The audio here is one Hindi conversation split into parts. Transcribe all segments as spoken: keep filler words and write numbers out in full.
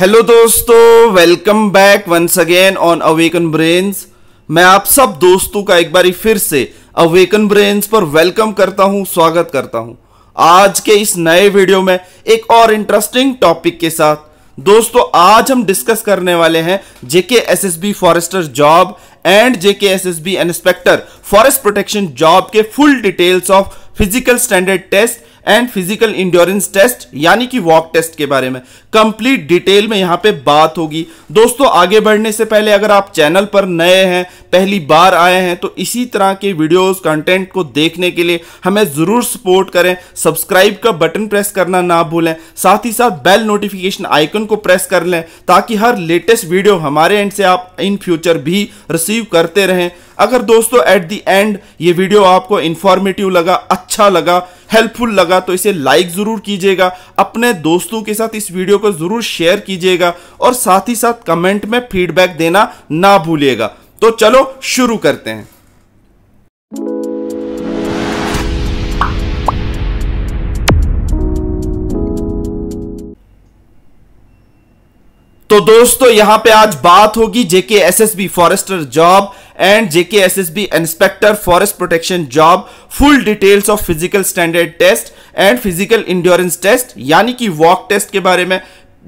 हेलो दोस्तों, welcome back once again on awaken brains. मैं आप सब दोस्तों का एक बार फिर से अवेकन ब्रेन्स पर वेलकम करता हूं, स्वागत करता हूं आज के इस नए वीडियो में एक और इंटरेस्टिंग टॉपिक के साथ। दोस्तों आज हम डिस्कस करने वाले हैं JK SSB forester job and JK SSB inspector forest protection job के full details of physical standard test and physical endurance test यानी कि वॉक टेस्ट के बारे में कंप्लीट डिटेल में यहां पे बात होगी। दोस्तों आगे बढ़ने से पहले अगर आप चैनल पर नए हैं, पहली बार आए हैं, तो इसी तरह के वीडियोस कंटेंट को देखने के लिए हमें जरूर सपोर्ट करें। सब्सक्राइब का बटन प्रेस करना ना भूलें, साथ ही साथ बेल नोटिफिकेशन आइकन को प्रेस कर लें ताकि हर लेटेस्ट वीडियो हमारे एंड से आप इन फ्यूचर भी रिसीव करते रहें। अगर दोस्तों एट द एंड ये वीडियो आपको इंफॉर्मेटिव लगा, अच्छा लगा, हेल्पफुल लगा तो इसे लाइक जरूर कीजिएगा, अपने दोस्तों के साथ इस वीडियो को जरूर शेयर कीजिएगा और साथ ही साथ कमेंट में फीडबैक देना ना भूलिएगा। तो चलो शुरू करते हैं। तो दोस्तों यहां पे आज बात होगी JK SSB forester job and JK SSB inspector forest protection job, full details of physical standard test and physical endurance test यानी कि वॉक टेस्ट के बारे में,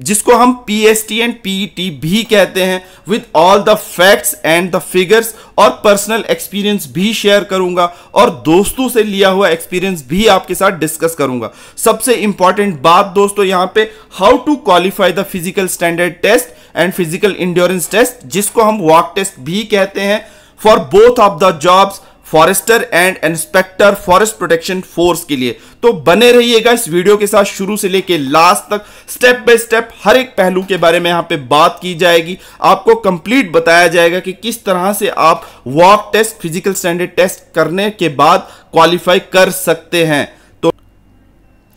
जिसको हम पीएसटी एंड पीईटी भी कहते हैं। With all the facts and the figures और पर्सनल एक्सपीरियंस भी शेयर करूंगा और दोस्तों से लिया हुआ एक्सपीरियंस भी आपके साथ डिस्कस करूंगा। सबसे इंपॉर्टेंट बात दोस्तों यहां पे, how to qualify the physical standard test and physical endurance test, जिसको हम वॉक टेस्ट भी कहते हैं, for both of the jobs forester and inspector forest protection force के लिए। तो बने रहिएगा इस वीडियो के साथ, शुरू से लेके लास्ट तक स्टेप बाय स्टेप हर एक पहलू के बारे में यहां पे बात की जाएगी। आपको कंप्लीट बताया जाएगा कि किस तरह से आप walk test, physical standard test करने के बाद क्वालिफाई कर सकते हैं। तो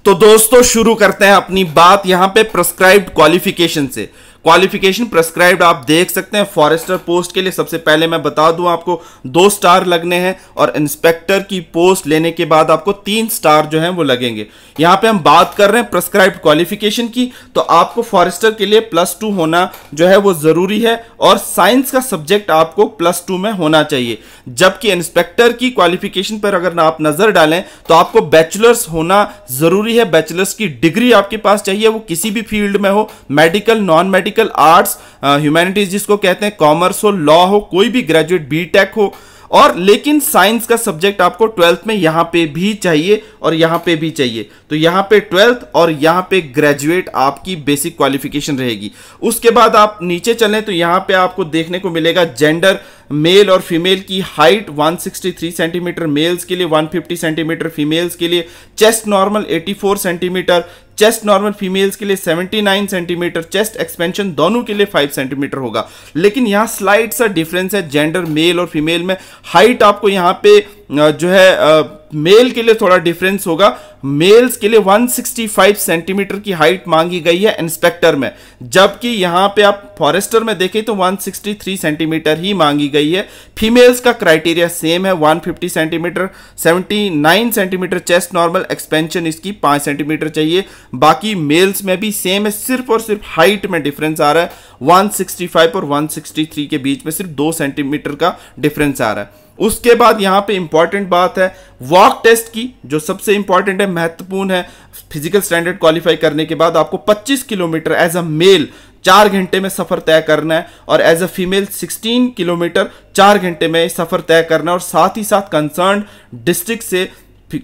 तो दोस्तों शुरू करते हैं अपनी बात यहां पे प्रिस्क्राइब्ड क्वालिफिकेशन से। क्वालिफिकेशन प्रिस्क्राइब्ड आप देख सकते हैं। फॉरेस्टर पोस्ट के लिए सबसे पहले मैं बता दूं आपको दो स्टार लगने हैं और इंस्पेक्टर की पोस्ट लेने के बाद आपको तीन स्टार जो हैं वो लगेंगे। यहां पे हम बात कर रहे हैं प्रिस्क्राइब्ड क्वालिफिकेशन की, तो आपको फॉरेस्टर के लिए प्लस टू होना जो है वो जरूरी है और साइंस का सब्जेक्ट आपको प्लस टू में होना चाहिए। जबकि इंस्पेक्टर की क्वालिफिकेशन पर अगर आप नजर डालें तो आपको बैचलर्स होना जरूरी है, बैचलर्स की डिग्री आपके पास चाहिए, वो किसी भी फील्ड में हो, medical, non medical, arts, humanities जिसको कहते हैं, कॉमर्स हो, लॉ हो, कोई भी ग्रेजुएट बीटेक हो। और लेकिन साइंस का सब्जेक्ट आपको ट्वेल्थ में यहां पे भी चाहिए और यहां पे भी चाहिए। तो यहां पे ट्वेल्थ और यहां पे ग्रेजुएट आपकी बेसिक क्वालिफिकेशन रहेगी। उसके बाद आप नीचे चलें तो यहां पे आपको देखने को मिलेगा जेंडर, मेल और फीमेल की हाइट एक सौ तिरसठ सेंटीमीटर मेल्स के लिए, एक सौ पचास सेंटीमीटर फीमेल्स के लिए, चेस्ट नॉर्मल चौरासी सेंटीमीटर, चेस्ट नॉर्मल फीमेल्स के लिए उन्यासी सेंटीमीटर, चेस्ट एक्सपेंशन दोनों के लिए पाँच सेंटीमीटर होगा। लेकिन यहाँ स्लाइड सा डिफरेंस है जेंडर मेल और फीमेल में। हाइट आपको यहाँ पे जो है मेल के लिए थोड़ा डिफरेंस होगा, मेल्स के लिए एक सौ पैंसठ सेंटीमीटर की हाइट मांगी गई है इंस्पेक्टर में, जबकि यहाँ पे आप फॉरेस्टर में देखें तो एक सौ तिरसठ सेंटीमीटर ही मांगी गई है। फीमेल्स का क्राइटेरिया सेम है, एक सौ पचास सेंटीमीटर, उन्यासी सेंटीमीटर चेस्ट नॉर्मल, एक्सपेंशन इसकी पाँच सेंटीमीटर चाहिए। बाकी मेल्स में भी सेम है, सिर्फ और सिर्फ हाइट में डिफरेंस आ रहा है, एक सौ पैंसठ और एक सौ तिरसठ के बीच में सिर्फ दो सेंटीमीटर का डिफरेंस आ रहा है। उसके बाद यहाँ पे इंपॉर्टेंट बात है वॉक टेस्ट की, जो सबसे इंपॉर्टेंट है, महत्वपूर्ण है। फिजिकल स्टैंडर्ड क्वालिफाई करने के बाद आपको पच्चीस किलोमीटर एज अ मेल चार घंटे में सफर तय करना है और एज अ फीमेल सोलह किलोमीटर चार घंटे में सफर तय करना है और साथ ही साथ कंसर्न डिस्ट्रिक्ट से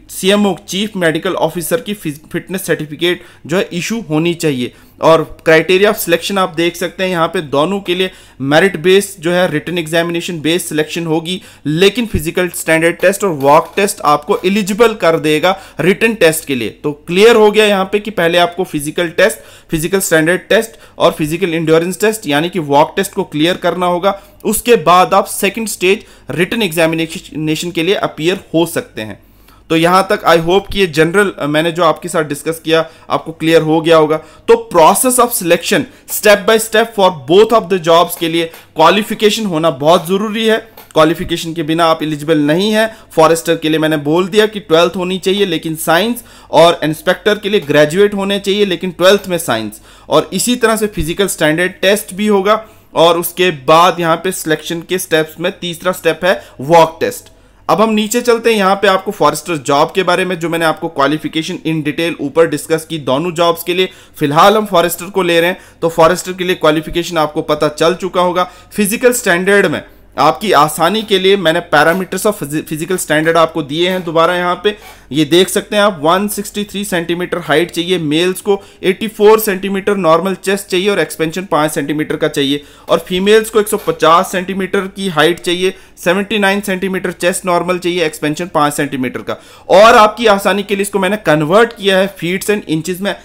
सीएमओ, चीफ मेडिकल ऑफिसर की फिटनेस सर्टिफिकेट जो है इशू होनी चाहिए। और क्राइटेरिया ऑफ सिलेक्शन आप देख सकते हैं यहाँ पे, दोनों के लिए मेरिट बेस्ड जो है रिटन एग्जामिनेशन बेस्ड सिलेक्शन होगी, लेकिन फिजिकल स्टैंडर्ड टेस्ट और वॉक टेस्ट आपको एलिजिबल कर देगा रिटन टेस्ट के लिए। तो क्लियर हो गया यहाँ पे कि पहले आपको physical test, physical standard test और फिजिकल इंड्योरेंस टेस्ट यानी कि वॉक टेस्ट को क्लियर करना होगा। उसके बाद आप सेकेंड स्टेज रिटन एग्जामिनेशन के लिए अपीयर हो सकते हैं। तो यहां तक आई होप कि ये जनरल मैंने जो आपके साथ डिस्कस किया आपको क्लियर हो गया होगा। तो process of selection step by step for both of the jobs के लिए क्वालिफिकेशन होना बहुत जरूरी है। क्वालिफिकेशन के बिना आप एलिजिबल नहीं है। फॉरेस्टर के लिए मैंने बोल दिया कि ट्वेल्थ होनी चाहिए लेकिन साइंस, और इंस्पेक्टर के लिए ग्रेजुएट होने चाहिए लेकिन ट्वेल्थ में साइंस, और इसी तरह से फिजिकल स्टैंडर्ड टेस्ट भी होगा। और उसके बाद यहाँ पे सिलेक्शन के स्टेप्स में तीसरा स्टेप है वॉक टेस्ट। अब हम नीचे चलते हैं। यहाँ पे आपको फॉरेस्टर जॉब के बारे में जो मैंने आपको क्वालिफिकेशन इन डिटेल ऊपर डिस्कस की दोनों जॉब्स के लिए, फिलहाल हम फॉरेस्टर को ले रहे हैं, तो फॉरेस्टर के लिए क्वालिफिकेशन आपको पता चल चुका होगा। फिजिकल स्टैंडर्ड में आपकी आसानी के लिए मैंने पैरामीटर्स ऑफ फिजिकल स्टैंडर्ड आपको दिए हैं दोबारा। यहाँ पे ये देख सकते हैं आप, एक सौ तिरसठ सेंटीमीटर हाइट चाहिए मेल्स को, चौरासी सेंटीमीटर नॉर्मल चेस्ट चाहिए और एक्सपेंशन पाँच सेंटीमीटर का चाहिए, और फीमेल्स को एक सौ पचास सेंटीमीटर की हाइट चाहिए, उन्यासी सेंटीमीटर चेस्ट नॉर्मल चाहिए, एक्सपेंशन पाँच सेंटीमीटर का। और आपकी आसानी के लिए इसको मैंने कन्वर्ट किया है फीट्स एंड इंचज में।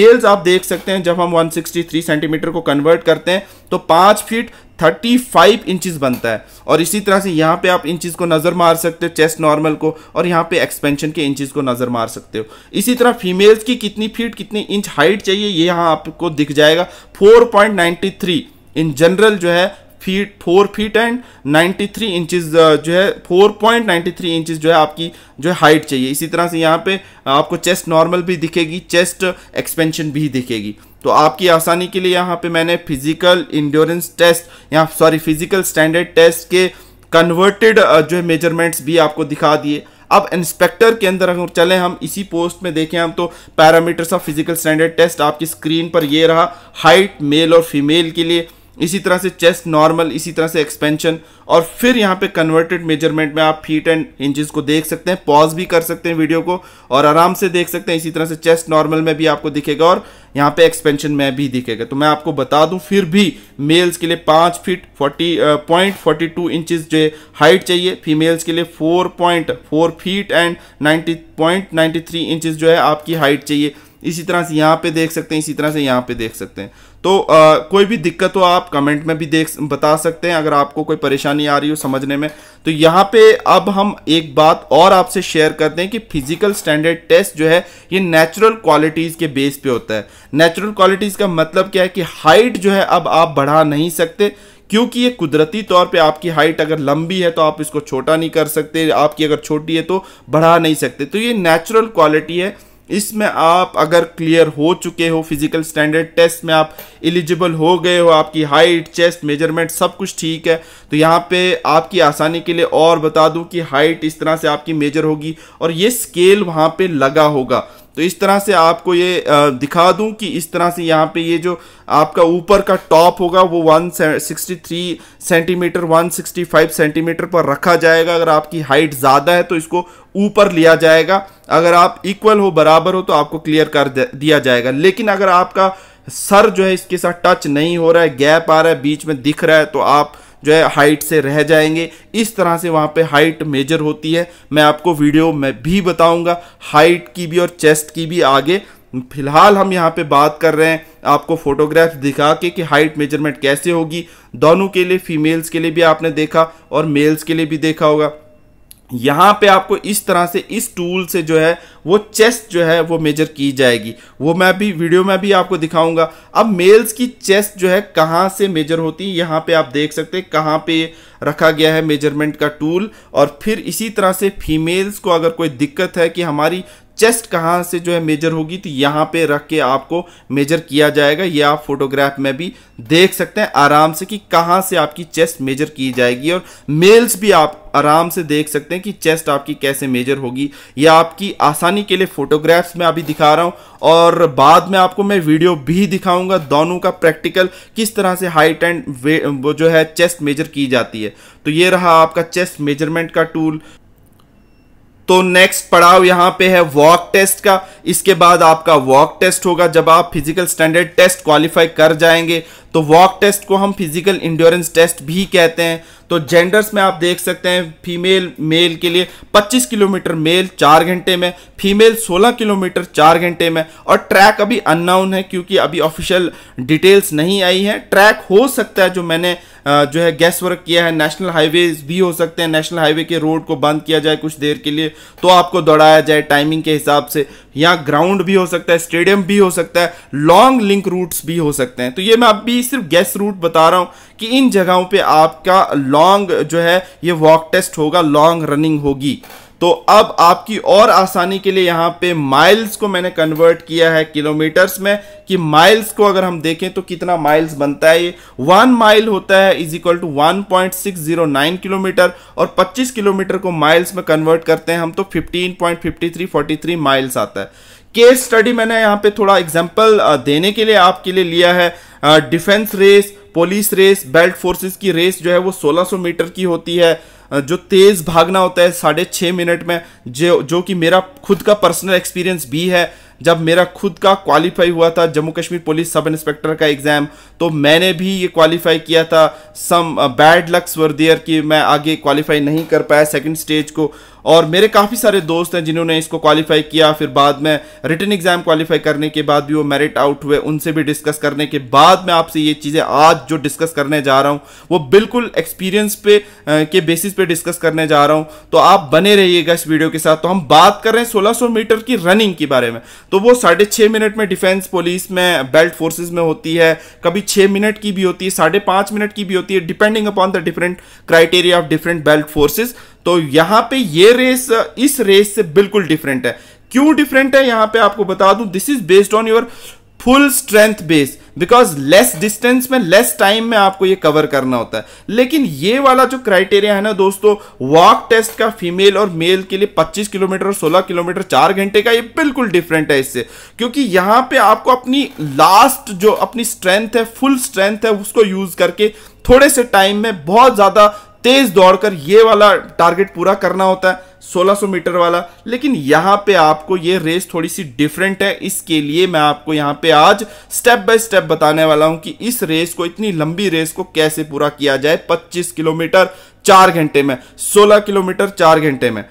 मेल्स आप देख सकते हैं जब हम एक सौ तिरसठ सेंटीमीटर को कन्वर्ट करते हैं तो पाँच फीट पैंतीस इंचेस बनता है, और इसी तरह से यहाँ पे आप इंचेस को नज़र मार सकते हो चेस्ट नॉर्मल को, और यहाँ पे एक्सपेंशन के इंचेस को नज़र मार सकते हो। इसी तरह फीमेल्स की कितनी फीट कितनी इंच हाइट चाहिए ये यहाँ आपको दिख जाएगा, चार पॉइंट नौ तीन इन जनरल जो है फीट, फोर फीट एंड तिरानवे इंचेस जो है, चार पॉइंट नौ तीन इंचेस जो है आपकी जो है हाइट चाहिए। इसी तरह से यहाँ पे आपको चेस्ट नॉर्मल भी दिखेगी, चेस्ट एक्सपेंशन भी दिखेगी। तो आपकी आसानी के लिए यहाँ पे मैंने फिजिकल इंड्योरेंस टेस्ट यहाँ सॉरी फिजिकल स्टैंडर्ड टेस्ट के कन्वर्टेड जो है मेजरमेंट्स भी आपको दिखा दिए। अब इंस्पेक्टर के अंदर अगर चलें हम, इसी पोस्ट में देखें हम, तो parameters of physical standard test आपकी स्क्रीन पर ये रहा, हाइट मेल और फीमेल के लिए, इसी तरह से चेस्ट नॉर्मल, इसी तरह से एक्सपेंशन, और फिर यहाँ पे कन्वर्टेड मेजरमेंट में आप फीट एंड इंचेस को देख सकते हैं, पॉज भी कर सकते हैं वीडियो को और आराम से देख सकते हैं। इसी तरह से चेस्ट नॉर्मल में भी आपको दिखेगा और यहाँ पे एक्सपेंशन में भी दिखेगा। तो मैं आपको बता दूं फिर भी मेल्स के लिए पाँच feet forty point forty two inches जो हाइट चाहिए, फीमेल्स के लिए four point four feet and ninety point ninety three inches जो है आपकी हाइट चाहिए। इसी तरह से यहाँ पे देख सकते हैं, इसी तरह से यहाँ पे देख सकते हैं। तो आ, कोई भी दिक्कत हो आप कमेंट में भी देख बता सकते हैं अगर आपको कोई परेशानी आ रही हो समझने में। तो यहाँ पे अब हम एक बात और आपसे शेयर करते हैं कि फिजिकल स्टैंडर्ड टेस्ट जो है ये नेचुरल क्वालिटीज़ के बेस पे होता है। नेचुरल क्वालिटीज़ का मतलब क्या है कि हाइट जो है अब आप बढ़ा नहीं सकते, क्योंकि ये कुदरती तौर पे आपकी हाइट अगर लंबी है तो आप इसको छोटा नहीं कर सकते, आपकी अगर छोटी है तो बढ़ा नहीं सकते, तो ये नेचुरल क्वालिटी है। इसमें आप अगर क्लियर हो चुके हो, फिजिकल स्टैंडर्ड टेस्ट में आप एलिजिबल हो गए हो, आपकी हाइट चेस्ट मेजरमेंट सब कुछ ठीक है, तो यहाँ पे आपकी आसानी के लिए और बता दूँ कि हाइट इस तरह से आपकी मेजर होगी और ये स्केल वहाँ पे लगा होगा। तो इस तरह से आपको ये दिखा दूं कि इस तरह से यहाँ पे ये जो आपका ऊपर का टॉप होगा वो एक सौ तिरसठ सेंटीमीटर एक सौ पैंसठ सेंटीमीटर पर रखा जाएगा। अगर आपकी हाइट ज़्यादा है तो इसको ऊपर लिया जाएगा, अगर आप इक्वल हो बराबर हो तो आपको क्लियर कर दिया जाएगा। लेकिन अगर आपका सर जो है इसके साथ टच नहीं हो रहा है, गैप आ रहा है, बीच में दिख रहा है, तो आप जो है हाइट से रह जाएंगे। इस तरह से वहाँ पे हाइट मेजर होती है। मैं आपको वीडियो में भी बताऊंगा हाइट की भी और चेस्ट की भी आगे। फिलहाल हम यहाँ पे बात कर रहे हैं आपको फोटोग्राफ्स दिखा के कि हाइट मेजरमेंट कैसे होगी दोनों के लिए, फीमेल्स के लिए भी आपने देखा और मेल्स के लिए भी देखा होगा। यहाँ पे आपको इस तरह से इस टूल से जो है वो चेस्ट जो है वो मेजर की जाएगी, वो मैं भी वीडियो में भी आपको दिखाऊंगा। अब मेल्स की चेस्ट जो है कहाँ से मेजर होती है, यहाँ पे आप देख सकते हैं कहाँ पे रखा गया है मेजरमेंट का टूल। और फिर इसी तरह से फीमेल्स को अगर कोई दिक्कत है कि हमारी चेस्ट कहाँ से जो है मेजर होगी, तो यहाँ पे रख के आपको मेजर किया जाएगा। ये आप फोटोग्राफ में भी देख सकते हैं आराम से कि कहाँ से आपकी चेस्ट मेजर की जाएगी। और मेल्स भी आप आराम से देख सकते हैं कि चेस्ट आपकी कैसे मेजर होगी। ये आपकी आसानी के लिए फोटोग्राफ्स में अभी दिखा रहा हूँ और बाद में आपको मैं वीडियो भी दिखाऊँगा दोनों का प्रैक्टिकल, किस तरह से हाइट एंड वो जो है चेस्ट मेजर की जाती है। तो ये रहा आपका चेस्ट मेजरमेंट का टूल। तो नेक्स्ट पड़ाव यहाँ पे है वॉक टेस्ट का। इसके बाद आपका वॉक टेस्ट होगा। जब आप फिजिकल स्टैंडर्ड टेस्ट क्वालिफाई कर जाएंगे तो वॉक टेस्ट को हम फिजिकल इंड्योरेंस टेस्ट भी कहते हैं। तो जेंडर्स में आप देख सकते हैं फीमेल मेल के लिए पच्चीस किलोमीटर मेल चार घंटे में, फीमेल सोलह किलोमीटर चार घंटे में। और ट्रैक अभी अननाउन है क्योंकि अभी ऑफिशियल डिटेल्स नहीं आई है। ट्रैक हो सकता है जो मैंने जो है गैस वर्क किया है। नेशनल हाईवेज भी हो सकते हैं, नेशनल हाईवे के रोड को बंद किया जाए कुछ देर के लिए तो आपको दौड़ाया जाए टाइमिंग के हिसाब से। यहाँ ग्राउंड भी हो सकता है, स्टेडियम भी हो सकता है, लॉन्ग लिंक रूट्स भी हो सकते हैं। तो ये मैं अभी सिर्फ गैस रूट बता रहा हूँ कि इन जगहों पे आपका लॉन्ग जो है ये वॉक टेस्ट होगा, लॉन्ग रनिंग होगी। तो अब आपकी और आसानी के लिए यहाँ पे माइल्स को मैंने कन्वर्ट किया है किलोमीटर्स में कि माइल्स को अगर हम देखें तो कितना माइल्स बनता है। ये वन माइल होता है is equal to one point six zero nine kilometre, और पच्चीस किलोमीटर को माइल्स में कन्वर्ट करते हैं हम तो fifteen point five three four three miles आता है। केस स्टडी मैंने यहाँ पे थोड़ा एग्जाम्पल देने के लिए आपके लिए लिया है। Defence race, police race, belt forces की रेस जो है वो सोलह सौ मीटर की होती है, जो तेज़ भागना होता है साढ़े छः मिनट में, जो जो कि मेरा खुद का पर्सनल एक्सपीरियंस भी है। जब मेरा खुद का क्वालिफाई हुआ था Jammu Kashmir police sub inspector का एग्ज़ाम, तो मैंने भी ये क्वालिफाई किया था। Some bad lucks were there कि मैं आगे क्वालिफाई नहीं कर पाया सेकंड स्टेज को, और मेरे काफ़ी सारे दोस्त हैं जिन्होंने इसको क्वालिफाई किया। फिर बाद में रिटन एग्ज़ाम क्वालिफाई करने के बाद भी वो मेरिट आउट हुए, उनसे भी डिस्कस करने के बाद मैं आपसे ये चीज़ें आज जो डिस्कस करने जा रहा हूँ वो बिल्कुल एक्सपीरियंस पे के बेसिस पे डिस्कस करने जा रहा हूँ। तो आप बने रहिएगा इस वीडियो के साथ। तो हम बात कर रहे हैं सोलह सौ मीटर की रनिंग के बारे में, तो वो साढ़े छः मिनट में डिफेंस, पुलिस में, बेल्ट फोर्सेस में होती है। कभी छः मिनट की भी होती है, साढ़े पाँच मिनट की भी होती है, depending upon the different criteria of different belt forces. तो यहाँ पे ये रेस इस रेस से बिल्कुल डिफरेंट है। क्यों डिफरेंट है यहाँ पे आपको बता दूं, this is based on your full strength base, because less distance में लेस टाइम में आपको ये कवर करना होता है। लेकिन ये वाला जो क्राइटेरिया है ना दोस्तों, वॉक टेस्ट का फीमेल और मेल के लिए पच्चीस किलोमीटर और सोलह किलोमीटर चार घंटे का, ये बिल्कुल डिफरेंट है इससे, क्योंकि यहाँ पे आपको अपनी लास्ट जो अपनी स्ट्रेंथ है, फुल स्ट्रेंथ है, उसको यूज करके थोड़े से टाइम में बहुत ज़्यादा तेज दौड़कर ये वाला टारगेट पूरा करना होता है सोलह सौ मीटर वाला। लेकिन यहाँ पे आपको ये रेस थोड़ी सी डिफरेंट है, इसके लिए मैं आपको यहाँ पे आज स्टेप बाय स्टेप बताने वाला हूँ कि इस रेस को, इतनी लंबी रेस को कैसे पूरा किया जाए पच्चीस किलोमीटर चार घंटे में, सोलह किलोमीटर चार घंटे में।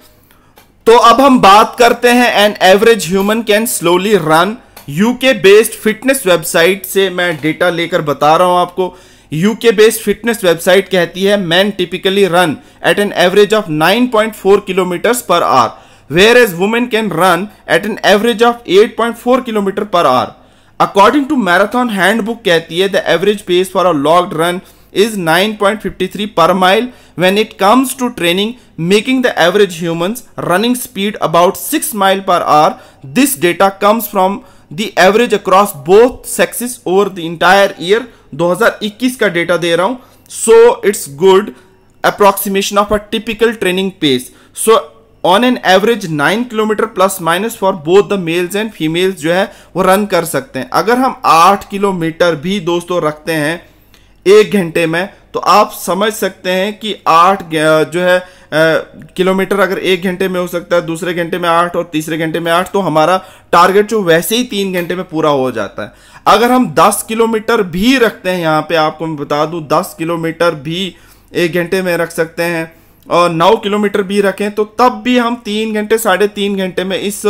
तो अब हम बात करते हैं an average human can slowly run, UK based fitness website से मैं डेटा लेकर बता रहा हूँ आपको। यूके बेस्ड फिटनेस वेबसाइट कहती है man typically run at an average of nine point four kilometres per hour, whereas women can run at an average of eight point four kilometre per hour. According to marathon handbook कहती है the average pace for a long run is nine point five three per mile. When it comes to training, making the average humans running speed about six mile per hour. This data comes from the average across both sexes over the entire year, दो हज़ार इक्कीस का डेटा दे रहा हूं। So it's good approximation of a typical training pace, so on an average nine kilometre plus minus for both the males and females जो है वो रन कर सकते हैं। अगर हम आठ किलोमीटर भी दोस्तों रखते हैं एक घंटे में, तो आप समझ सकते हैं कि आठ जो है किलोमीटर अगर एक घंटे में हो सकता है, दूसरे घंटे में आठ और तीसरे घंटे में आठ, तो हमारा टारगेट जो वैसे ही तीन घंटे में पूरा हो जाता है। अगर हम दस किलोमीटर भी रखते हैं, यहाँ पे आपको मैं बता दूँ दस किलोमीटर भी एक घंटे में रख सकते हैं, और नौ किलोमीटर भी रखें, तो तब भी हम तीन घंटे साढ़े तीन घंटे में इस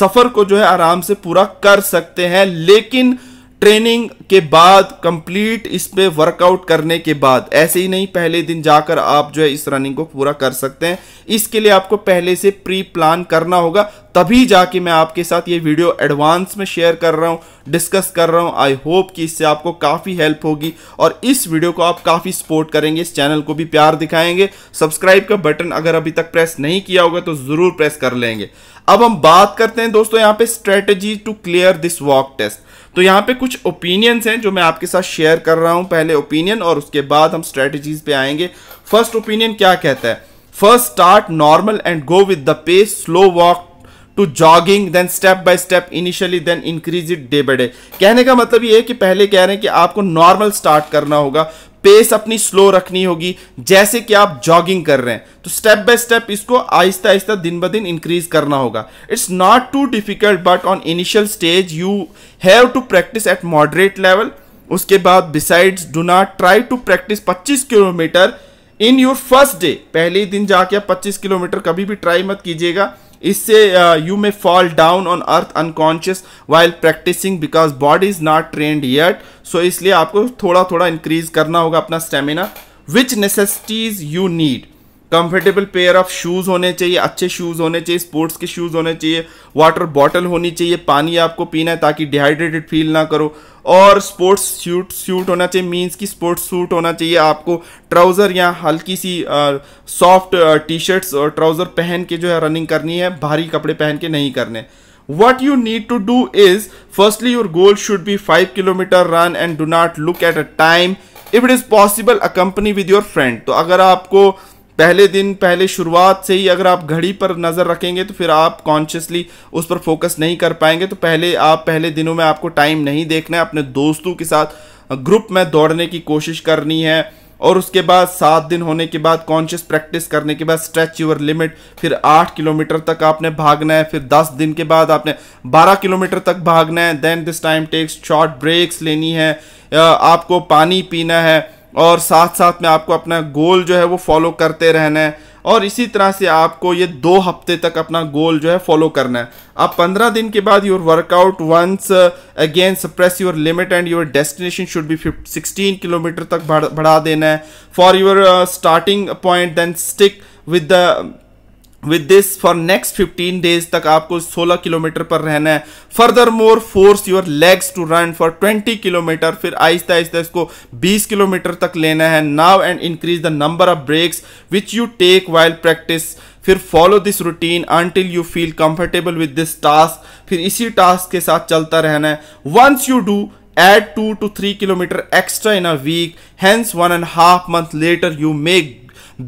सफ़र को जो है आराम से पूरा कर सकते हैं। लेकिन ट्रेनिंग के बाद कंप्लीट इस पे वर्कआउट करने के बाद, ऐसे ही नहीं पहले दिन जाकर आप जो है इस रनिंग को पूरा कर सकते हैं। इसके लिए आपको पहले से प्री प्लान करना होगा, तभी जाके मैं आपके साथ ये वीडियो एडवांस में शेयर कर रहा हूँ, डिस्कस कर रहा हूँ। आई होप कि इससे आपको काफ़ी हेल्प होगी और इस वीडियो को आप काफ़ी सपोर्ट करेंगे, इस चैनल को भी प्यार दिखाएंगे। सब्सक्राइब का बटन अगर अभी तक प्रेस नहीं किया होगा तो ज़रूर प्रेस कर लेंगे। अब हम बात करते हैं दोस्तों यहाँ पे strategy to clear this walk test. तो यहाँ पे कुछ ओपिनियंस हैं जो मैं आपके साथ शेयर कर रहा हूँ, पहले ओपिनियन और उसके बाद हम स्ट्रेटजीज पे आएंगे। फर्स्ट ओपिनियन क्या कहता है, first start normal and go with the pace, slow walk to jogging, then step by step initially, then increase it day by day. कहने का मतलब ये है कि पहले कह रहे हैं कि आपको नॉर्मल स्टार्ट करना होगा, पेस अपनी स्लो रखनी होगी, जैसे कि आप जॉगिंग कर रहे हैं, तो स्टेप बाय स्टेप इसको आहिस्ता आहिस्ता दिन ब दिन इंक्रीज करना होगा। It's not too difficult but on initial stage you have to practice at moderate level. उसके बाद besides do not try to practise पच्चीस kilometre in your first day, पहले ही दिन जाके आप पच्चीस किलोमीटर कभी भी ट्राई मत कीजिएगा, इससे you may fall down on earth unconscious while practising because body is not trained yet. So इसलिए आपको थोड़ा थोड़ा इंक्रीज करना होगा अपना stamina. Which necessities you need, comfortable pair of shoes होने चाहिए, अच्छे शूज़ होने चाहिए, स्पोर्ट्स के शूज़ होने चाहिए, वाटर बॉटल होनी चाहिए, पानी आपको पीना है ताकि डिहाइड्रेटेड फील ना करो, और स्पोर्ट्स सूट सूट होना चाहिए, मींस कि स्पोर्ट्स सूट होना चाहिए आपको, ट्राउज़र या हल्की सी सॉफ्ट टी शर्ट्स और ट्राउज़र पहन के जो है रनिंग करनी है, भारी कपड़े पहन के नहीं करने। What you need to do is, firstly your goal should be five kilometer run and do not look at a time. If it is possible, accompany with your friend. तो अगर आपको पहले दिन पहले शुरुआत से ही अगर आप घड़ी पर नज़र रखेंगे तो फिर आप कॉन्शियसली उस पर फोकस नहीं कर पाएंगे। तो पहले आप पहले दिनों में आपको टाइम नहीं देखना है, अपने दोस्तों के साथ ग्रुप में दौड़ने की कोशिश करनी है, और उसके बाद सात दिन होने के बाद कॉन्शियस प्रैक्टिस करने के बाद स्ट्रेच यूर लिमिट, फिर आठ किलोमीटर तक आपने भागना है, फिर दस दिन के बाद आपने बारह किलोमीटर तक भागना है। Then this time takes short breaks लेनी है, आपको पानी पीना है, और साथ साथ में आपको अपना गोल जो है वो फॉलो करते रहना है, और इसी तरह से आपको ये दो हफ्ते तक अपना गोल जो है फॉलो करना है। आप पंद्रह दिन के बाद your workout once again suppress your limit and your destination should be sixteen kilometre तक बढ़, बढ़ा देना है for your starting point. Then stick with the with this for next fifteen days तक आपको सोलह किलोमीटर पर रहना है। Further more force your legs to run for twenty kilometre, फिर आहिस्ता आहिस्ता इसको बीस किलोमीटर तक लेना है। Now and increase the number of breaks which you take while practice, फिर follow this routine until you feel comfortable with this task, फिर इसी टास्क के साथ चलता रहना है। Once you do add two to three kilometer extra in a week, hence one and a half month later you may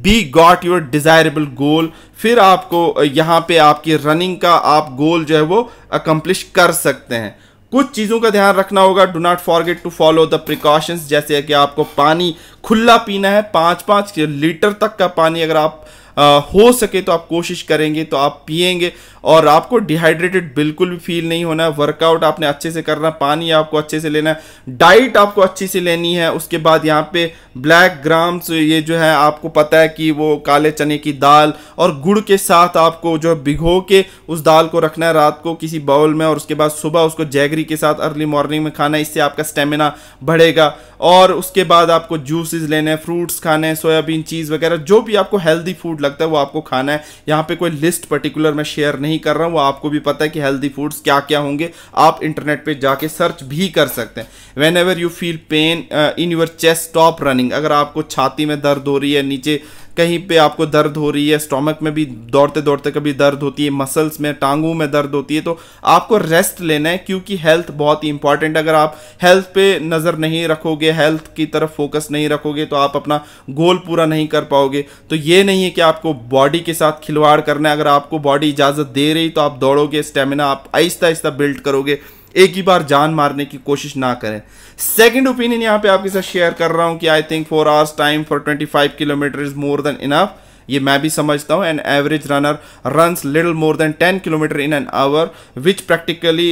be got your desirable goal. फिर आपको यहाँ पे आपकी रनिंग का आप गोल जो है वो accomplish कर सकते हैं। कुछ चीज़ों का ध्यान रखना होगा, do not forget to follow the precautions, जैसे कि आपको पानी खुला पीना है, पाँच पाँच लीटर तक का पानी अगर आप आ, हो सके तो आप कोशिश करेंगे तो आप पिएंगे, और आपको डिहाइड्रेटेड बिल्कुल भी फील नहीं होना है। वर्कआउट आपने अच्छे से करना, पानी आपको अच्छे से लेना है, डाइट आपको अच्छी से लेनी है। उसके बाद यहाँ पे ब्लैक ग्राम्स ये जो है आपको पता है कि वो काले चने की दाल और गुड़ के साथ आपको जो है भिगो के उस दाल को रखना है रात को किसी बाउल में, और उसके बाद सुबह उसको जैगरी के साथ अर्ली मॉर्निंग में खाना है, इससे आपका स्टेमिना बढ़ेगा। और उसके बाद आपको जूसेस लेने हैं, फ्रूट्स खाने हैं, सोयाबीन चीज़ वगैरह जो भी आपको हेल्दी फूड लगता है वो आपको खाना है। यहाँ पे कोई लिस्ट पर्टिकुलर मैं शेयर नहीं कर रहा हूँ, वो आपको भी पता है कि हेल्दी फूड्स क्या क्या होंगे, आप इंटरनेट पे जाके सर्च भी कर सकते हैं। Whenever you feel pain in your chest stop running, अगर आपको छाती में दर्द हो रही है, नीचे कहीं पे आपको दर्द हो रही है, स्टोमक में भी दौड़ते दौड़ते कभी दर्द होती है, मसल्स में टांगों में दर्द होती है, तो आपको रेस्ट लेना है, क्योंकि हेल्थ बहुत ही इंपॉर्टेंट। अगर आप हेल्थ पे नज़र नहीं रखोगे, हेल्थ की तरफ फोकस नहीं रखोगे तो आप अपना गोल पूरा नहीं कर पाओगे। तो ये नहीं है कि आपको बॉडी के साथ खिलवाड़ करना है, अगर आपको बॉडी इजाज़त दे रही तो आप दौड़ोगे, स्टेमिना आप आहिस्ता आहिस्ता बिल्ड करोगे, एक ही बार जान मारने की कोशिश ना करें। सेकंड ओपिनियन यहाँ पे आपके साथ शेयर कर रहा हूँ कि I think four hours time for twenty five kilometre is more than enough, ये मैं भी समझता हूँ। An average runner runs little more than ten kilometre in an hour which practically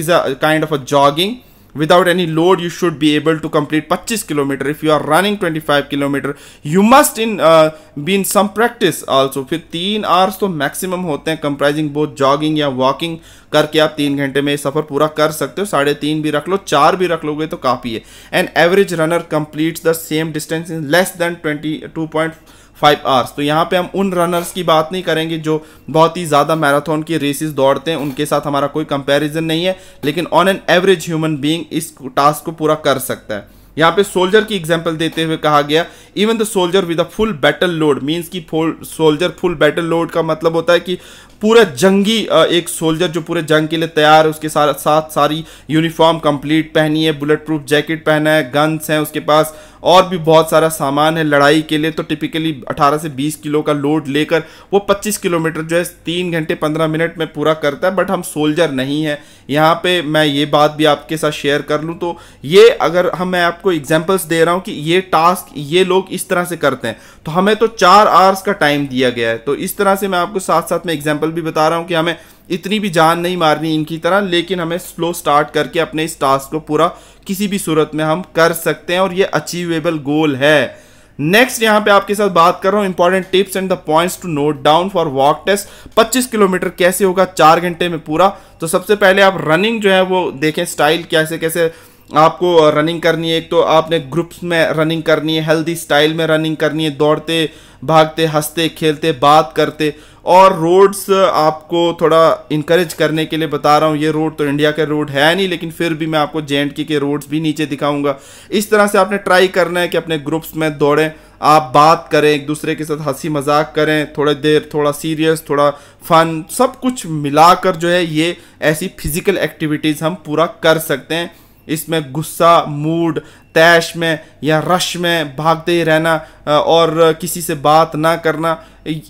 is a kind of a jogging without any load. You should be able to complete twenty-five kilometer. If you are running twenty-five kilometer you must in uh, be in some practice also. फिर तीन hours तो maximum होते हैं, comprising both jogging या walking, करके आप तीन घंटे में सफ़र पूरा कर सकते हो। साढ़े तीन भी रख लो, चार भी रख लोगे तो काफ़ी है। An average runner completes the same distance in less than twenty-two point five hours. तो यहाँ पे हम उन रनर्स की बात नहीं करेंगे जो बहुत ही ज़्यादा मैराथन की रेसेस दौड़ते हैं, उनके साथ हमारा कोई कंपैरिजन नहीं है, लेकिन on an average human being इस टास्क को पूरा कर सकता है। यहाँ पे सोल्जर की एग्जांपल देते हुए कहा गया, even the soldier with a full battle load, means कि सोल्जर फुल बैटल लोड का मतलब होता है कि पूरा जंगी, एक सोल्जर जो पूरे जंग के लिए तैयार है, उसके साथ साथ सारी यूनिफॉर्म कंप्लीट पहनी है, बुलेट प्रूफ जैकेट पहना है, गन्स हैं उसके पास, और भी बहुत सारा सामान है लड़ाई के लिए। तो टिपिकली अठारह से बीस किलो का लोड लेकर वो पच्चीस किलोमीटर जो है तीन घंटे पंद्रह मिनट में पूरा करता है। बट हम सोल्जर नहीं हैं, यहाँ पे मैं ये बात भी आपके साथ शेयर कर लूँ। तो ये अगर हम मैं आपको एग्जाम्पल्स दे रहा हूँ कि ये टास्क ये लोग इस तरह से करते हैं। तो हमें तो चार आवर्स का टाइम दिया गया है, तो इस तरह से मैं आपको साथ साथ में एग्जाम्पल भी बता रहा हूँ कि हमें इतनी भी जान नहीं मारनी इनकी तरह, लेकिन हमें स्लो स्टार्ट करके अपने इस टास्क को पूरा किसी भी सूरत में हम कर सकते हैं, और ये अचीवेबल गोल है। नेक्स्ट यहाँ पे आपके साथ बात कर रहा हूँ important tips and the points to note down for walk test. पच्चीस किलोमीटर कैसे होगा चार घंटे में पूरा? तो सबसे पहले आप रनिंग जो है वो देखें, स्टाइल कैसे कैसे आपको रनिंग करनी है, एक तो आपने ग्रुप्स में रनिंग करनी है, हेल्दी स्टाइल में रनिंग करनी है, दौड़ते भागते हंसते खेलते बात करते। और रोड्स आपको थोड़ा इनकरेज करने के लिए बता रहा हूँ, ये रोड तो इंडिया के रोड है नहीं, लेकिन फिर भी मैं आपको जे एंड के के रोड्स भी नीचे दिखाऊंगा। इस तरह से आपने ट्राई करना है कि अपने ग्रुप्स में दौड़ें, आप बात करें, एक दूसरे के साथ हंसी मजाक करें, थोड़े देर थोड़ा सीरियस थोड़ा फन, सब कुछ मिलाकर जो है ये ऐसी फिजिकल एक्टिविटीज़ हम पूरा कर सकते हैं। इसमें गुस्सा मूड तैश में या रश में भागते ही रहना और किसी से बात ना करना,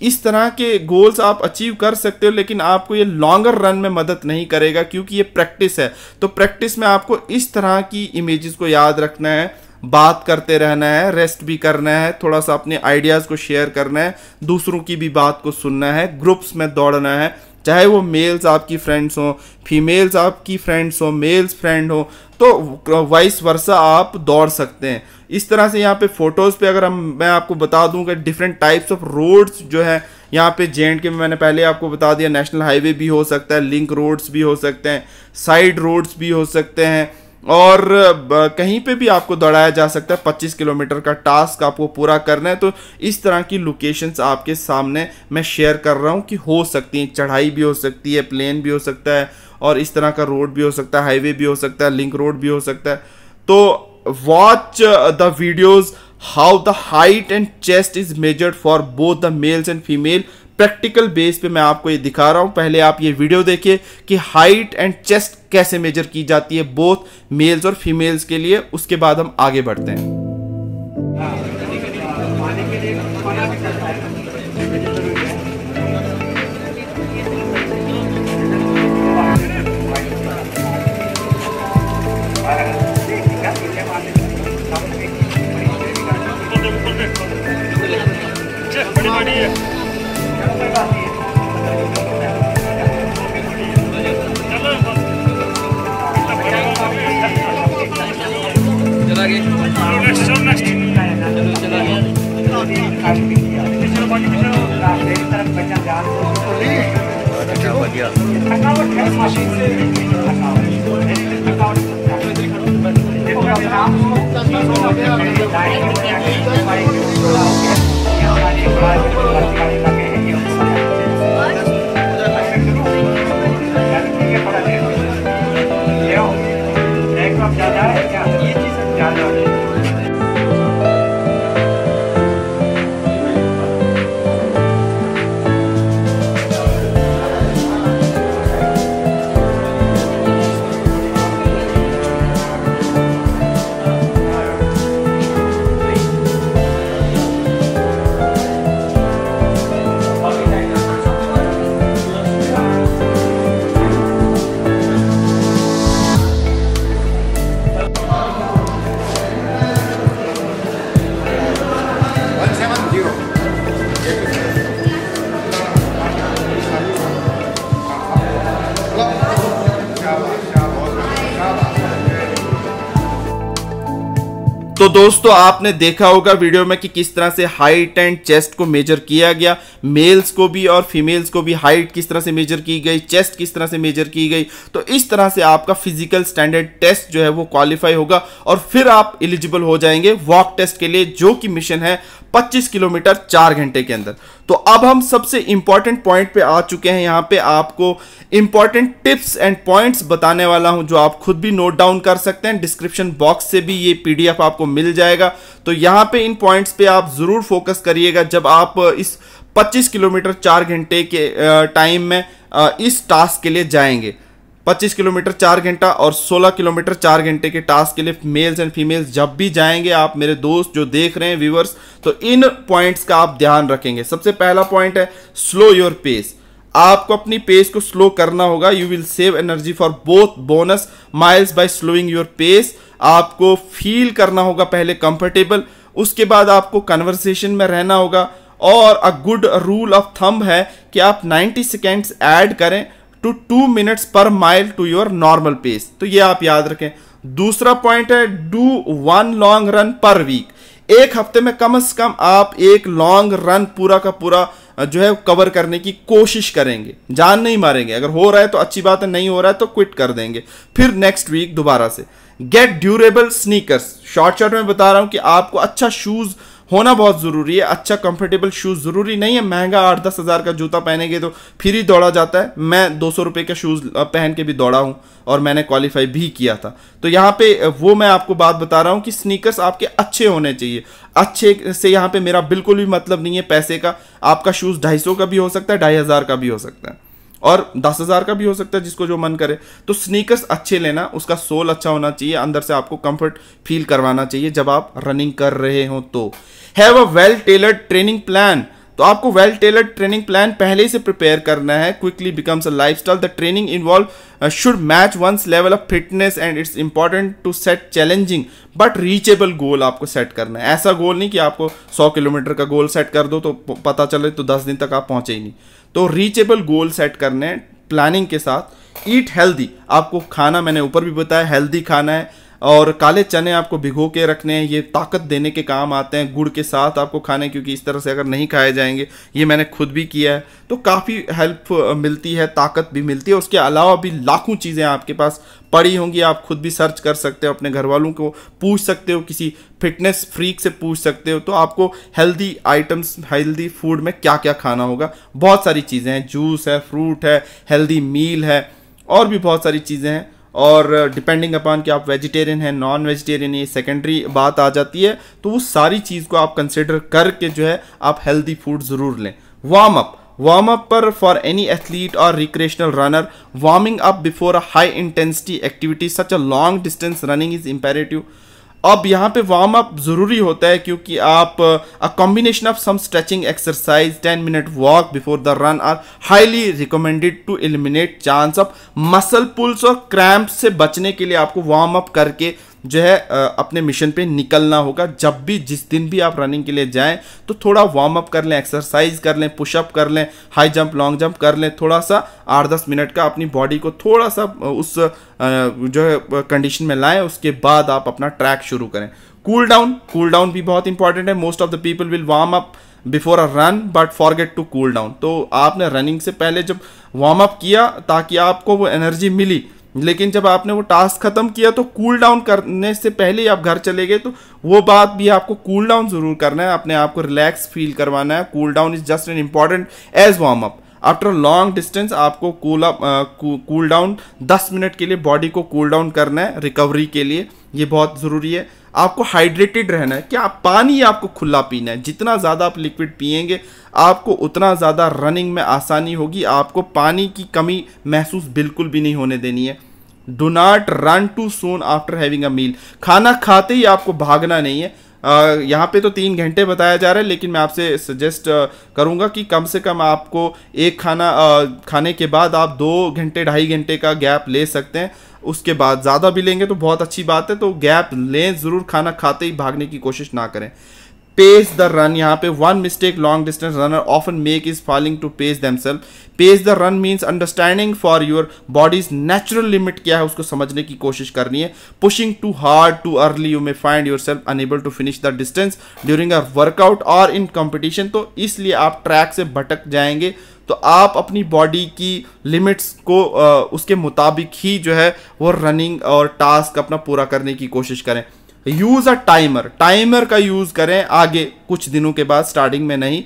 इस तरह के गोल्स आप अचीव कर सकते हो, लेकिन आपको ये लॉन्गर रन में मदद नहीं करेगा क्योंकि ये प्रैक्टिस है। तो प्रैक्टिस में आपको इस तरह की इमेजेस को याद रखना है, बात करते रहना है, रेस्ट भी करना है, थोड़ा सा अपने आइडियाज़ को शेयर करना है, दूसरों की भी बात को सुनना है, ग्रुप्स में दौड़ना है, चाहे वो मेल्स आपकी फ्रेंड्स हों, फीमेल्स आपकी फ्रेंड्स हों, मेल्स फ्रेंड हो, तो वाइस वर्सा आप दौड़ सकते हैं। इस तरह से यहाँ पे फोटोज़ पे अगर हम मैं आपको बता दूँ कि डिफरेंट टाइप्स ऑफ रोड्स जो है यहाँ पे जे एंड के में मैंने पहले आपको बता दिया, नेशनल हाईवे भी हो सकता है, लिंक रोड्स भी हो सकते हैं, साइड रोड्स भी हो सकते हैं, और कहीं पे भी आपको दौड़ाया जा सकता है। पच्चीस किलोमीटर का टास्क आपको पूरा करना है। तो इस तरह की लोकेशंस आपके सामने मैं शेयर कर रहा हूँ कि हो सकती हैं, चढ़ाई भी हो सकती है, प्लेन भी हो सकता है, और इस तरह का रोड भी हो सकता है, हाईवे भी हो सकता है, लिंक रोड भी हो सकता है। तो watch the videos how the height and chest is measured for both the males and female, practical base पे मैं आपको ये दिखा रहा हूँ। पहले आप ये वीडियो देखिए कि हाइट एंड चेस्ट कैसे मेजर की जाती है बोथ मेल्स और फीमेल्स के लिए, उसके बाद हम आगे बढ़ते हैं। तो दोस्तों आपने देखा होगा वीडियो में कि किस तरह से हाइट एंड चेस्ट को मेजर किया गया, मेल्स को भी और फीमेल्स को भी हाइट किस तरह से मेजर की गई, चेस्ट किस तरह से मेजर की गई। तो इस तरह से आपका फिजिकल स्टैंडर्ड टेस्ट जो है वो क्वालिफाई होगा और फिर आप एलिजिबल हो जाएंगे वॉक टेस्ट के लिए, जो कि मिशन है पच्चीस किलोमीटर चार घंटे के अंदर। तो अब हम सबसे इंपॉर्टेंट पॉइंट पे आ चुके हैं। यहाँ पे आपको इंपॉर्टेंट टिप्स एंड पॉइंट्स बताने वाला हूँ जो आप खुद भी नोट डाउन कर सकते हैं। डिस्क्रिप्शन बॉक्स से भी ये पीडीएफ आपको मिल जाएगा। तो यहाँ पे इन पॉइंट्स पे आप जरूर फोकस करिएगा जब आप इस पच्चीस किलोमीटर चार घंटे के टाइम में इस टास्क के लिए जाएंगे। पच्चीस किलोमीटर चार घंटा और सोलह किलोमीटर चार घंटे के टास्क के लिए मेल्स एंड फीमेल्स जब भी जाएंगे, आप मेरे दोस्त जो देख रहे हैं व्यूवर्स, तो इन पॉइंट्स का आप ध्यान रखेंगे। सबसे पहला पॉइंट है स्लो योर पेस। आपको अपनी पेस को स्लो करना होगा। You will save energy for both bonus miles by slowing your pace. आपको फील करना होगा पहले कंफर्टेबल, उसके बाद आपको कन्वर्सेशन में रहना होगा। और a good rule of thumb है कि आप नाइन्टी सेकेंड्स ऐड करें to two minutes per mile to your normal pace. तो ये आप याद रखें। दूसरा पॉइंट है do one long run per week. एक हफ्ते में कम से कम आप एक लॉन्ग रन पूरा का पूरा जो है कवर करने की कोशिश करेंगे। जान नहीं मारेंगे, अगर हो रहा है तो अच्छी बात है, नहीं हो रहा है तो क्विट कर देंगे, फिर नेक्स्ट वीक दोबारा से। Get durable sneakers. Short short में बता रहा हूँ कि आपको अच्छा शूज़ होना बहुत ज़रूरी है, अच्छा कंफर्टेबल शूज़। ज़रूरी नहीं है महंगा आठ दस हज़ार का जूता पहनेंगे तो फिर ही दौड़ा जाता है। मैं दो सौ रुपये का शूज़ पहन के भी दौड़ा हूँ और मैंने क्वालिफाई भी किया था। तो यहाँ पे वो मैं आपको बात बता रहा हूँ कि स्नीकर्स आपके अच्छे होने चाहिए। अच्छे से यहाँ पे मेरा बिल्कुल भी मतलब नहीं है पैसे का। आपका शूज़ ढाई सौ का भी हो सकता है, ढाई हज़ार का भी हो सकता है और दस हज़ार का भी हो सकता है, जिसको जो मन करे। तो स्नीकर्स अच्छे लेना, उसका सोल अच्छा होना चाहिए, अंदर से आपको कंफर्ट फील करवाना चाहिए जब आप रनिंग कर रहे हो। तो have a well tailored training plan. तो आपको वेल टेलर्ड ट्रेनिंग प्लान पहले से प्रिपेयर करना है। Quickly becomes a lifestyle. The training involve should match once level of fitness and it's important to set challenging but reachable goal. आपको सेट करना है, ऐसा गोल नहीं कि आपको सौ किलोमीटर का गोल सेट कर दो तो पता चले तो दस दिन तक आप पहुँचे ही नहीं। तो रीचेबल गोल सेट करने हैं प्लानिंग के साथ। ईट हेल्दी, आपको खाना मैंने ऊपर भी बताया हेल्दी खाना है। और काले चने आपको भिगो के रखने हैं, ये ताकत देने के काम आते हैं। गुड़ के साथ आपको खाने, क्योंकि इस तरह से अगर नहीं खाए जाएंगे, ये मैंने खुद भी किया है, तो काफ़ी हेल्प मिलती है, ताकत भी मिलती है। उसके अलावा भी लाखों चीज़ें आपके पास पड़ी होंगी, आप खुद भी सर्च कर सकते हो, अपने घर वालों को पूछ सकते हो, किसी फिटनेस फ्रीक से पूछ सकते हो। तो आपको हेल्दी आइटम्स, हेल्दी फूड में क्या क्या खाना होगा, बहुत सारी चीज़ें हैं। जूस है, फ्रूट है, हेल्दी मील है, और भी बहुत सारी चीज़ें हैं। और डिपेंडिंग अपॉन कि आप वेजिटेरियन हैं, नॉन वेजिटेरियन, ये सेकेंडरी बात आ जाती है। तो उस सारी चीज़ को आप कंसिडर करके जो है आप हेल्दी फूड ज़रूर लें। वार्म अप, वार्म अप पर फॉर एनी एथलीट और recreational runner, warming up before a high intensity activity such a long distance running is imperative. अब यहाँ पे वार्म अप ज़रूरी होता है, क्योंकि आप a combination of some stretching exercise, ten minute walk before the run are highly recommended to eliminate chance of muscle pulls. और क्रैम्प से बचने के लिए आपको वार्म अप करके जो है अपने मिशन पे निकलना होगा। जब भी, जिस दिन भी आप रनिंग के लिए जाएं तो थोड़ा वार्म अप कर लें, एक्सरसाइज कर लें, पुशअप कर लें, हाई जंप, लॉन्ग जंप कर लें। थोड़ा सा आठ दस मिनट का अपनी बॉडी को थोड़ा सा उस जो है कंडीशन में लाएं, उसके बाद आप अपना ट्रैक शुरू करें। कूल डाउन, कूल डाउन भी बहुत इंपॉर्टेंट है। Most of the people will warm up before a run but forget to cool down. तो आपने रनिंग से पहले जब वार्म अप किया ताकि आपको वो एनर्जी मिली, लेकिन जब आपने वो टास्क ख़त्म किया तो कूल डाउन करने से पहले ही आप घर चले गए, तो वो बात भी आपको कूल डाउन ज़रूर करना है, अपने आप को रिलैक्स फील करवाना है। Cool down is just an important as warm up. After long distance आपको कूल अप, कूल डाउन दस मिनट के लिए बॉडी को कूल डाउन करना है रिकवरी के लिए, ये बहुत ज़रूरी है। आपको हाइड्रेटेड रहना है, कि आप पानी आपको खुला पीना है। जितना ज़्यादा आप लिक्विड पिएंगे आपको उतना ज़्यादा रनिंग में आसानी होगी। आपको पानी की कमी महसूस बिल्कुल भी नहीं होने देनी है। Do not run too soon after having a meal. खाना खाते ही आपको भागना नहीं है। Uh, यहाँ पे तो तीन घंटे बताया जा रहा है, लेकिन मैं आपसे सजेस्ट uh, करूँगा कि कम से कम आपको एक खाना uh, खाने के बाद आप दो घंटे ढाई घंटे का गैप ले सकते हैं। उसके बाद ज़्यादा भी लेंगे तो बहुत अच्छी बात है, तो गैप लें ज़रूर। खाना खाते ही भागने की कोशिश ना करें। पेस द रन, यहाँ पे one mistake long distance runner often make is falling to pace themselves. Pace the run means understanding for your body's natural limit क्या है, उसको समझने की कोशिश करनी है। Pushing too hard too early you may find your self unable to finish the distance during a workout और इन कॉम्पिटिशन। तो इसलिए आप ट्रैक से भटक जाएंगे, तो आप अपनी बॉडी की लिमिट्स को आ, उसके मुताबिक ही जो है वो रनिंग और टास्क अपना पूरा करने की कोशिश करें। यूज़ अ टाइमर, टाइमर का यूज़ करें आगे कुछ दिनों के बाद, स्टार्टिंग में नहीं।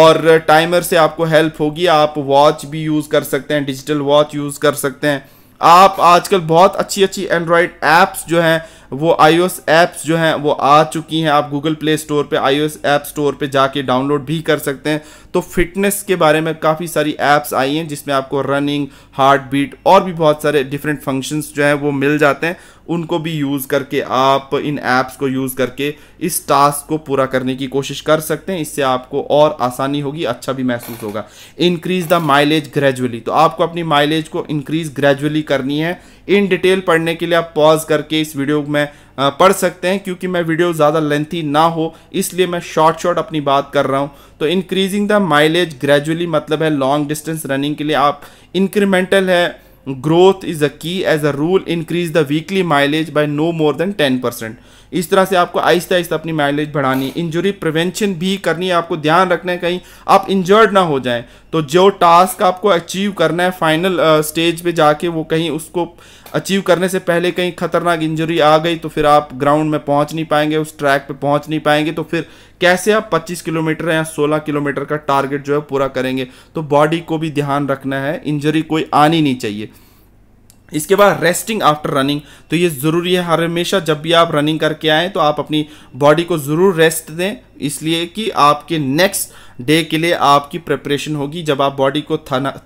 और टाइमर से आपको हेल्प होगी। आप वॉच भी यूज़ कर सकते हैं, डिजिटल वॉच यूज़ कर सकते हैं। आप आजकल बहुत अच्छी अच्छी एंड्रॉयड ऐप्स जो हैं वो, आईओएस ऐप्स जो हैं वो आ चुकी हैं। आप गूगल प्ले स्टोर पे, आईओएस ऐप स्टोर पे जाके डाउनलोड भी कर सकते हैं। तो फिटनेस के बारे में काफ़ी सारी ऐप्स आई हैं, जिसमें आपको रनिंग, हार्ट बीट और भी बहुत सारे डिफरेंट फंक्शंस जो हैं वो मिल जाते हैं। उनको भी यूज़ करके, आप इन ऐप्स को यूज़ करके इस टास्क को पूरा करने की कोशिश कर सकते हैं। इससे आपको और आसानी होगी, अच्छा भी महसूस होगा। इंक्रीज़ द माइलेज ग्रेजुअली, तो आपको अपनी माइलेज को इंक्रीज़ ग्रेजुअली करनी है। इन डिटेल पढ़ने के लिए आप पॉज करके इस वीडियो में पढ़ सकते हैं, क्योंकि मैं वीडियो ज़्यादा लेंथी ना हो इसलिए मैं शॉर्ट शॉर्ट अपनी बात कर रहा हूँ। तो इंक्रीजिंग द माइलेज ग्रेजुअली मतलब है लॉन्ग डिस्टेंस रनिंग के लिए आप इंक्रीमेंटल है। Growth is a key, as a rule increase the weekly mileage by no more than ten percent. इस तरह से आपको आहिस्ता आहिस्ता अपनी माइलेज बढ़ानी, इंजरी प्रिवेंशन भी करनी है, आपको ध्यान रखना है कहीं आप इंजर्ड ना हो जाएं। तो जो टास्क आपको अचीव करना है फाइनल स्टेज पे जाके, वो कहीं उसको अचीव करने से पहले कहीं खतरनाक इंजरी आ गई तो फिर आप ग्राउंड में पहुंच नहीं पाएंगे, उस ट्रैक पे पहुंच नहीं पाएंगे। तो फिर कैसे आप पच्चीस किलोमीटर या सोलह किलोमीटर का टारगेट जो है पूरा करेंगे? तो बॉडी को भी ध्यान रखना है, इंजरी कोई आनी नहीं चाहिए। इसके बाद रेस्टिंग आफ्टर रनिंग, तो ये ज़रूरी है। हर हमेशा जब भी आप रनिंग करके आएँ तो आप अपनी बॉडी को ज़रूर रेस्ट दें, इसलिए कि आपके नेक्स्ट डे के लिए आपकी प्रिपरेशन होगी। जब आप बॉडी को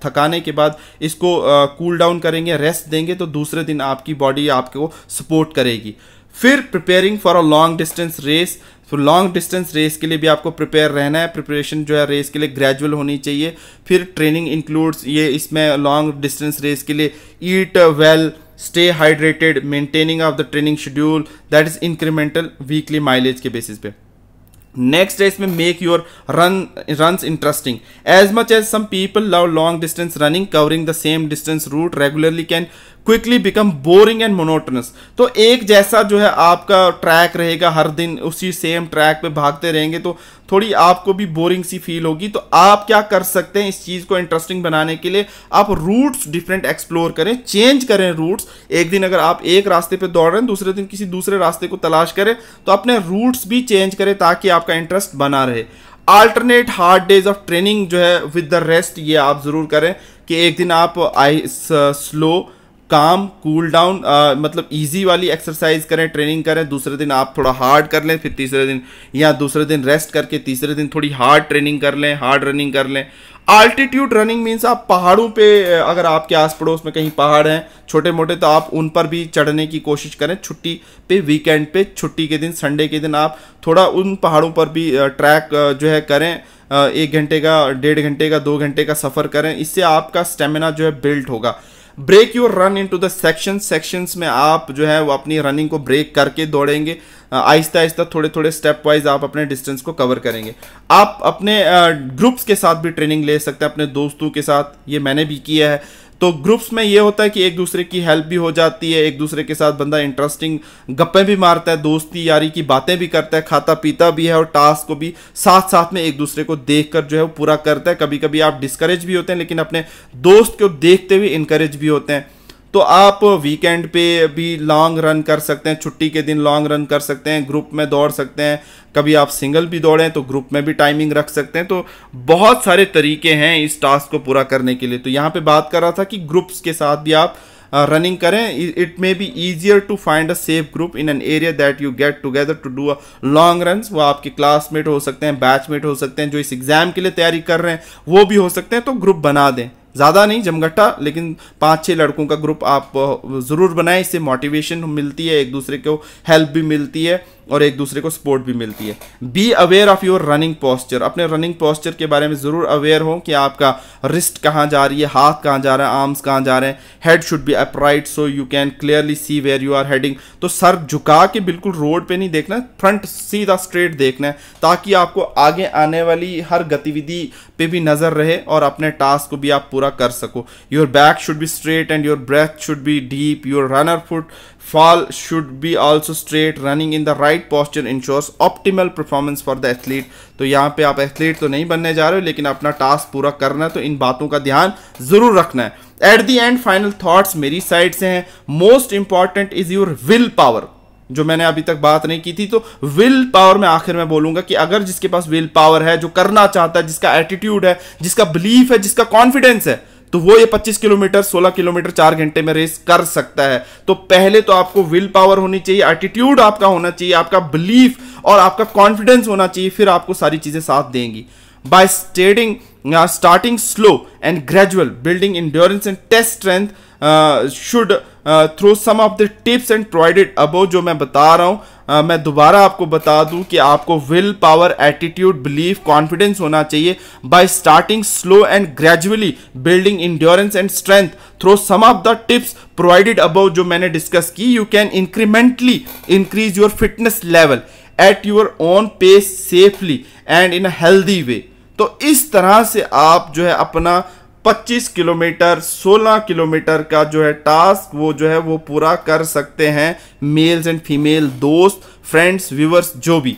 थकाने के बाद इसको कूल डाउन करेंगे, रेस्ट देंगे, तो दूसरे दिन आपकी बॉडी आपको सपोर्ट करेगी। फिर preparing for a long distance race, तो लॉन्ग डिस्टेंस रेस के लिए भी आपको प्रिपेयर रहना है। प्रिपरेशन जो है रेस के लिए ग्रेजुअल होनी चाहिए। फिर ट्रेनिंग इंक्लूड्स ये, इसमें लॉन्ग डिस्टेंस रेस के लिए eat well, stay hydrated, maintaining of the training schedule, that is incremental weekly mileage के बेसिस पे। नेक्स्ट है इसमें make your run runs interesting, as much as some people love long distance running, covering the same distance route regularly can quickly become boring and monotonous. तो एक जैसा जो है आपका ट्रैक रहेगा, हर दिन उसी सेम ट्रैक पे भागते रहेंगे तो थोड़ी आपको भी बोरिंग सी फील होगी। तो आप क्या कर सकते हैं, इस चीज़ को इंटरेस्टिंग बनाने के लिए आप रूट्स डिफरेंट एक्सप्लोर करें, चेंज करें रूट्स। एक दिन अगर आप एक रास्ते पे दौड़ रहे हैं, दूसरे दिन किसी दूसरे रास्ते को तलाश करें, तो अपने रूट्स भी चेंज करें ताकि आपका इंटरेस्ट बना रहे। Alternate hard days of training जो है विद द रेस्ट, ये आप ज़रूर करें कि एक दिन आप I slow calm cool down मतलब इजी वाली एक्सरसाइज करें, ट्रेनिंग करें, दूसरे दिन आप थोड़ा हार्ड कर लें, फिर तीसरे दिन या दूसरे दिन रेस्ट करके तीसरे दिन थोड़ी हार्ड ट्रेनिंग कर लें, हार्ड रनिंग कर लें। आल्टीट्यूड रनिंग मीन्स आप पहाड़ों पे, अगर आपके आस पड़ोस में कहीं पहाड़ हैं छोटे मोटे, तो आप उन पर भी चढ़ने की कोशिश करें। छुट्टी पे, वीकेंड पे, छुट्टी के दिन, संडे के दिन आप थोड़ा उन पहाड़ों पर भी ट्रैक जो है करें, एक घंटे का, डेढ़ घंटे का, दो घंटे का सफ़र करें। इससे आपका स्टेमिना जो है बिल्ड होगा। Break your run into the section, sections में आप जो है वो अपनी रनिंग को ब्रेक करके दौड़ेंगे, आहिस्ता आहिस्ता थोड़े थोड़े स्टेप वाइज आप अपने डिस्टेंस को कवर करेंगे। आप अपने ग्रुप्स के साथ भी ट्रेनिंग ले सकते हैं, अपने दोस्तों के साथ, ये मैंने भी किया है। तो ग्रुप्स में ये होता है कि एक दूसरे की हेल्प भी हो जाती है, एक दूसरे के साथ बंदा इंटरेस्टिंग गप्पे भी मारता है, दोस्ती यारी की बातें भी करता है, खाता पीता भी है और टास्क को भी साथ साथ में एक दूसरे को देखकर जो है वो पूरा करता है। कभी कभी आप डिस्करेज भी होते हैं, लेकिन अपने दोस्त को देखते हुए इनकरेज भी होते हैं। तो आप वीकेंड पे भी लॉन्ग रन कर सकते हैं, छुट्टी के दिन लॉन्ग रन कर सकते हैं, ग्रुप में दौड़ सकते हैं, कभी आप सिंगल भी दौड़ें तो ग्रुप में भी टाइमिंग रख सकते हैं। तो बहुत सारे तरीके हैं इस टास्क को पूरा करने के लिए। तो यहाँ पे बात कर रहा था कि ग्रुप्स के साथ भी आप रनिंग करें। It may be easier to find a safe group in an area that you get together to do a long run. वो आपके क्लासमेट हो सकते हैं, बैचमेट हो सकते हैं, जो इस एग्ज़ाम के लिए तैयारी कर रहे हैं वो भी हो सकते हैं। तो ग्रुप बना दें, ज़्यादा नहीं जमघटा, लेकिन पाँच छः लड़कों का ग्रुप आप ज़रूर बनाएं। इससे मोटिवेशन मिलती है, एक दूसरे को हेल्प भी मिलती है और एक दूसरे को सपोर्ट भी मिलती है। Be aware of your running posture, अपने रनिंग पोस्चर के बारे में ज़रूर अवेयर हो कि आपका रिस्ट कहाँ जा रही है, हाथ कहाँ जा रहा है, आर्म्स कहाँ जा रहे हैं। Head should be upright so you can clearly see where you are heading. तो सर झुका के बिल्कुल रोड पे नहीं देखना, फ्रंट सीधा स्ट्रेट देखना है ताकि आपको आगे आने वाली हर गतिविधि पे भी नज़र रहे और अपने टास्क को भी आप पूरा कर सको। Your back should be straight and your breath should be deep. Your runner foot fall should be also straight. Running in the right posture ensures optimal performance for the athlete. तो यहाँ पे आप एथलीट तो नहीं बनने जा रहे हो, लेकिन अपना टास्क पूरा करना है, तो इन बातों का ध्यान ज़रूर रखना है। At the end final thoughts मेरी साइड से हैं। Most important is your will power, जो मैंने अभी तक बात नहीं की थी। तो विल पावर में आखिर में बोलूंगा कि अगर जिसके पास विल पावर है, जो करना चाहता है, जिसका एटीट्यूड है, जिसका बिलीफ है, जिसका कॉन्फिडेंस है, तो वो ये पच्चीस किलोमीटर, सोलह किलोमीटर चार घंटे में रेस कर सकता है। तो पहले तो आपको विल पावर होनी चाहिए, एटीट्यूड आपका होना चाहिए, आपका बिलीफ और आपका कॉन्फिडेंस होना चाहिए, फिर आपको सारी चीजें साथ देंगी। By steading starting slow and gradual, building endurance and test strength should through some of the tips and provided above. जो मैं बता रहा हूँ, uh, मैं दोबारा आपको बता दूँ कि आपको will power, attitude, belief, confidence होना चाहिए। By starting slow and gradually building endurance and strength through some of the tips provided above, जो मैंने डिस्कस की, you can incrementally increase your fitness level at your own pace safely and in a healthy way. तो इस तरह से आप जो है अपना पच्चीस किलोमीटर सोलह किलोमीटर का जो है टास्क वो जो है वो पूरा कर सकते हैं मेल्स एंड फीमेल, दोस्त, फ्रेंड्स, व्यूअर्स, जो भी।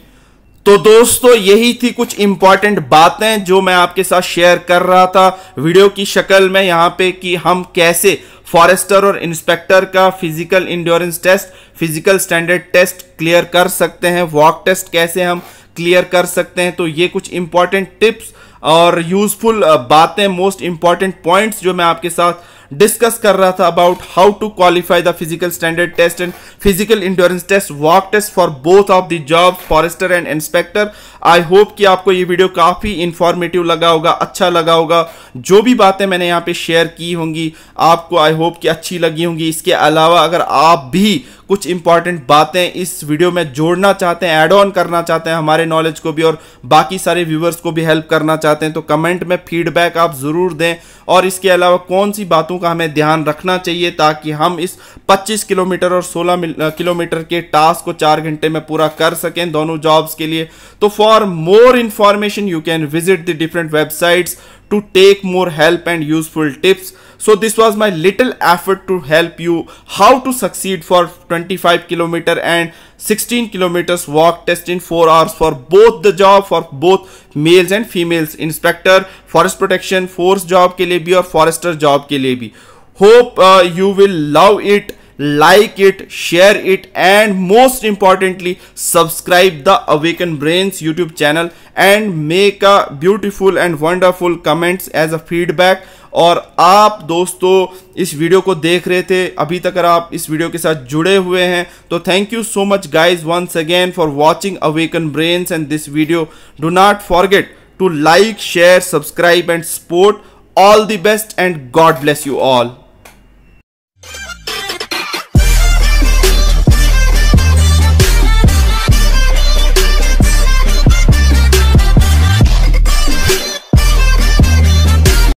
तो दोस्तों यही थी कुछ इंपॉर्टेंट बातें जो मैं आपके साथ शेयर कर रहा था वीडियो की शक्ल में यहाँ पे, कि हम कैसे फॉरेस्टर और इंस्पेक्टर का physical endurance test, physical standard test clear कर सकते हैं, वॉक टेस्ट कैसे हम क्लियर कर सकते हैं। तो ये कुछ इंपॉर्टेंट टिप्स और यूजफुल बातें, मोस्ट इंपॉर्टेंट पॉइंट्स जो मैं आपके साथ डिस्कस कर रहा था about how to qualify the physical standard test and physical endurance test, walk test for both of the jobs, forester and inspector. I hope कि आपको ये वीडियो काफ़ी इंफॉर्मेटिव लगा होगा, अच्छा लगा होगा। जो भी बातें मैंने यहाँ पे शेयर की होंगी आपको आई होप कि अच्छी लगी होंगी। इसके अलावा अगर आप भी कुछ इंपॉर्टेंट बातें इस वीडियो में जोड़ना चाहते हैं, ऐड ऑन करना चाहते हैं हमारे नॉलेज को भी और बाकी सारे व्यूवर्स को भी हेल्प करना चाहते हैं, तो कमेंट में फीडबैक आप ज़रूर दें। और इसके अलावा कौन सी बातों का हमें ध्यान रखना चाहिए ताकि हम इस पच्चीस किलोमीटर और सोलह किलोमीटर के टास्क को चार घंटे में पूरा कर सकें दोनों जॉब्स के लिए। तो for more information you can visit the different websites to take more help and useful tips. So this was my little effort to help you how to succeed for twenty-five kilometer and sixteen kilometers walk test in four hours for both the job, for both males and females, inspector forest protection force job के लिए भी और forester job के लिए भी। Hope uh, you will love it, like it, share it, and most importantly subscribe the Awaken Brains YouTube channel and make a beautiful and wonderful comments as a feedback। और आप दोस्तों इस वीडियो को देख रहे थे अभी तक, अगर आप इस वीडियो के साथ जुड़े हुए हैं तो thank you so much guys once again for watching Awaken Brains and this video। Do not forget to like, share, subscribe and support। All the best and God bless you all।